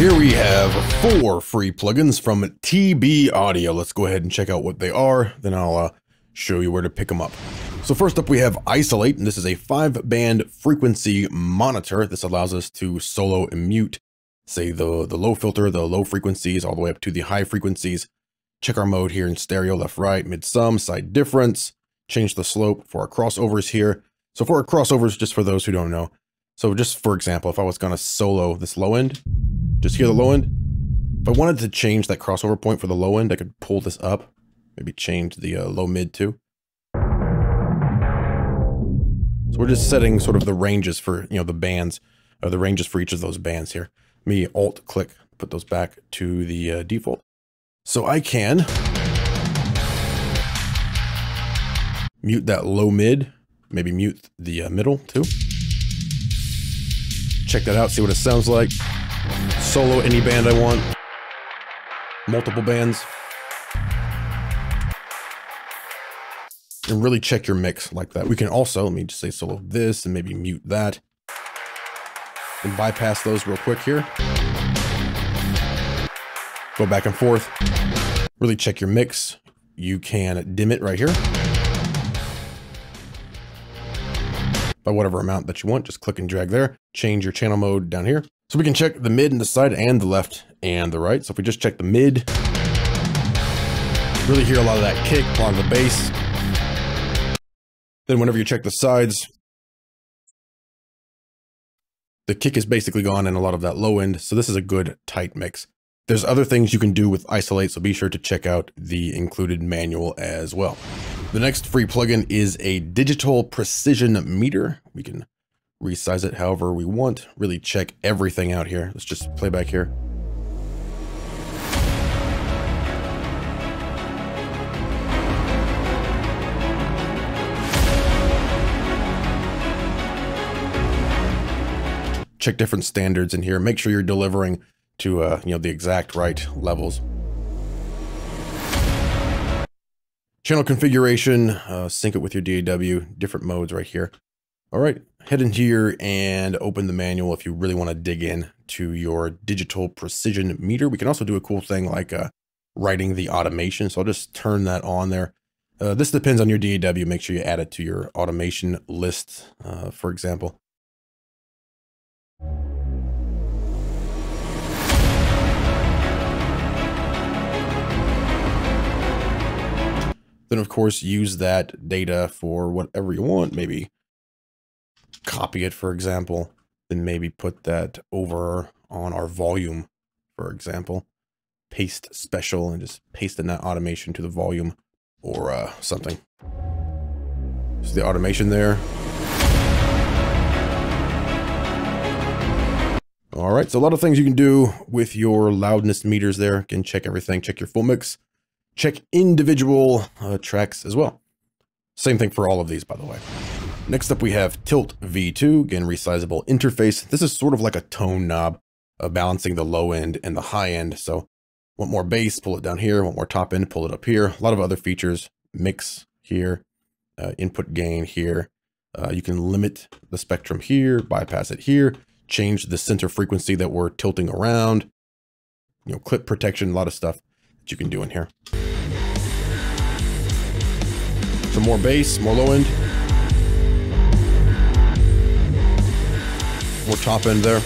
Here we have 4 free plugins from TB Audio. Let's go ahead and check out what they are, then I'll show you where to pick them up. So first up, we have Isolate, and this is a 5-band frequency monitor. This allows us to solo and mute, say, the low filter, the low frequencies, all the way up to the high frequencies. Check our mode here in stereo, left, right, mid-sum, side difference, change the slope for our crossovers here. So for our crossovers, just for those who don't know, so just for example, if I was going to solo this low end, just hear the low end. If I wanted to change that crossover point for the low end, I could pull this up, maybe change the low mid too. So we're just setting sort of the ranges for, you know, the bands, or the ranges for each of those bands here. Me alt click, put those back to the default. So I can mute that low mid, maybe mute the middle too. Check that out, see what it sounds like. Solo any band I want, multiple bands, and really check your mix like that. We can also, let me just say solo this and maybe mute that, and bypass those real quick here. Go back and forth, really check your mix. You can dim it right here by whatever amount that you want, just click and drag there, change your channel mode down here. So we can check the mid and the side and the left and the right. So if we just check the mid, really hear a lot of that kick, a lot of the bass. Then whenever you check the sides, the kick is basically gone and a lot of that low end. So this is a good tight mix. There's other things you can do with Isolate, so be sure to check out the included manual as well. The next free plugin is a digital precision meter. We can resize it however we want, really check everything out here. Let's just play back here. Check different standards in here. Make sure you're delivering to you know, the exact right levels. Channel configuration, sync it with your DAW, different modes right here. All right, head in here and open the manual if you really want to dig in to your digital precision meter. We can also do a cool thing like writing the automation. So I'll just turn that on there. This depends on your DAW. Make sure you add it to your automation list, for example. Then, of course, use that data for whatever you want, maybe copy it, for example, then maybe put that over on our volume, for example, paste special and just paste in that automation to the volume or something. So the automation there. All right, so a lot of things you can do with your loudness meters there. You can check everything, check your full mix, check individual tracks as well. Same thing for all of these, by the way. Next up, we have Tilt V2, again, resizable interface. This is sort of like a tone knob, balancing the low end and the high end. So want more bass, pull it down here. Want more top end, pull it up here. A lot of other features, mix here, input gain here. You can limit the spectrum here, bypass it here, change the center frequency that we're tilting around, you know, clip protection, a lot of stuff that you can do in here. So more bass, more low end, more top end there.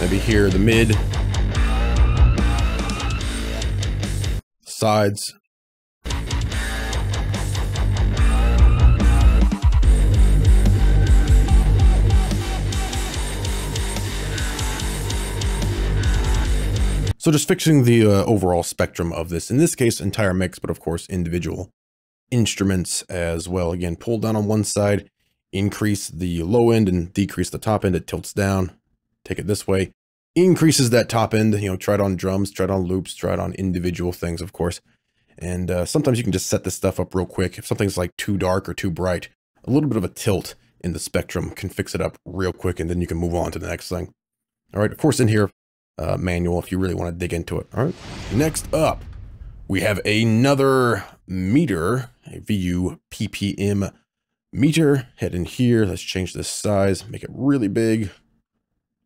Maybe here the mid, sides. So just fixing the overall spectrum of this, in this case, entire mix, but of course, individual instruments as well. Again, pull down on one side, increase the low end and decrease the top end. It tilts down, take it this way, increases that top end, you know, try it on drums, try it on loops, try it on individual things, of course. And sometimes you can just set this stuff up real quick. If something's like too dark or too bright, a little bit of a tilt in the spectrum can fix it up real quick, and then you can move on to the next thing. All right, of course, in here, manual, if you really want to dig into it. All right, next up, we have another meter, a VU ppm meter. Head in here, let's change this size, make it really big,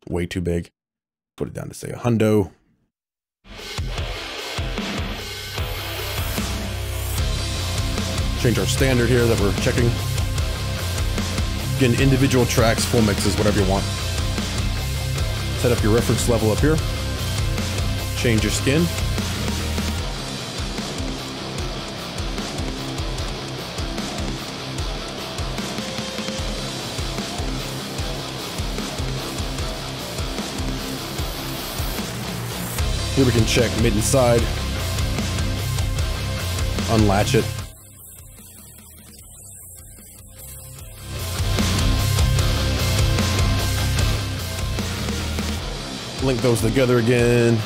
way too big. Put it down to say a hundo. Change our standard here that we're checking. Again, individual tracks, full mixes, whatever you want. Set up your reference level up here. Change your skin. Here we can check mid and side. Unlatch it. Link those together again.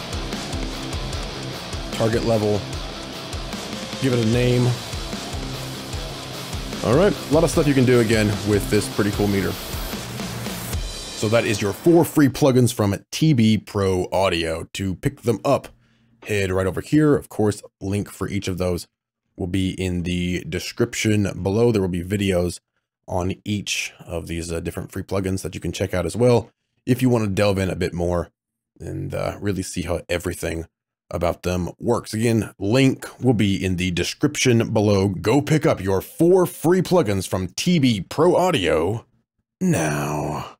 Target level. Give it a name. All right, a lot of stuff you can do again with this pretty cool meter. So that is your 4 free plugins from TB Pro Audio. To pick them up, head right over here. Of course, link for each of those will be in the description below. There will be videos on each of these different free plugins that you can check out as well, if you want to delve in a bit more and really see how everything about them works. Again, link will be in the description below. Go pick up your 4 free plugins from TB Pro Audio now.